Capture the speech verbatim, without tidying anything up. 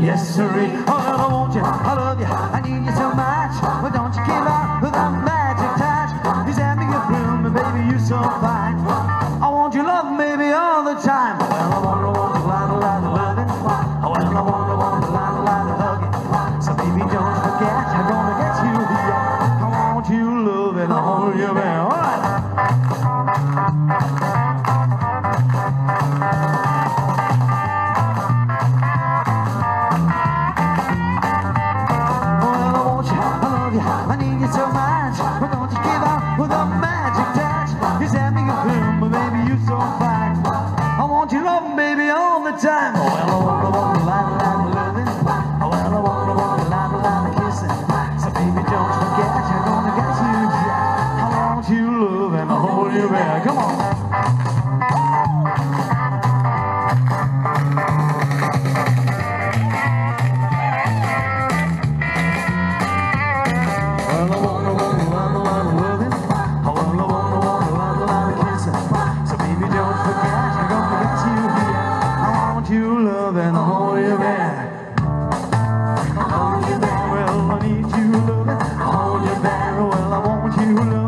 Yes, sir. Oh, I want you, I love you, I need you so much. Why don't you give up with that magic touch? He's having a bloom, and baby, you're so fine. I want your love, baby, all the time. Oh, well, I want to want a lot, a lot of loving. Oh, well, I want to want a lot, a lot of hugging. So, baby, don't forget, I'm gonna get you here. I want you loving, I want you, man. All right. I need you so much. Why don't you give up with a magic touch? You're sending a bloom, but baby, you're so fine. I want you loving, baby, all the time. Oh, well, I want, I want a lot, a lot of loving. Oh, well, I want, I want a lot, a lot of kissing. So, baby, don't forget, you're gonna get you. I want you loving, I hold you back. Come on. I hold you back, well I need you loving. I hold you back, well I want you loving.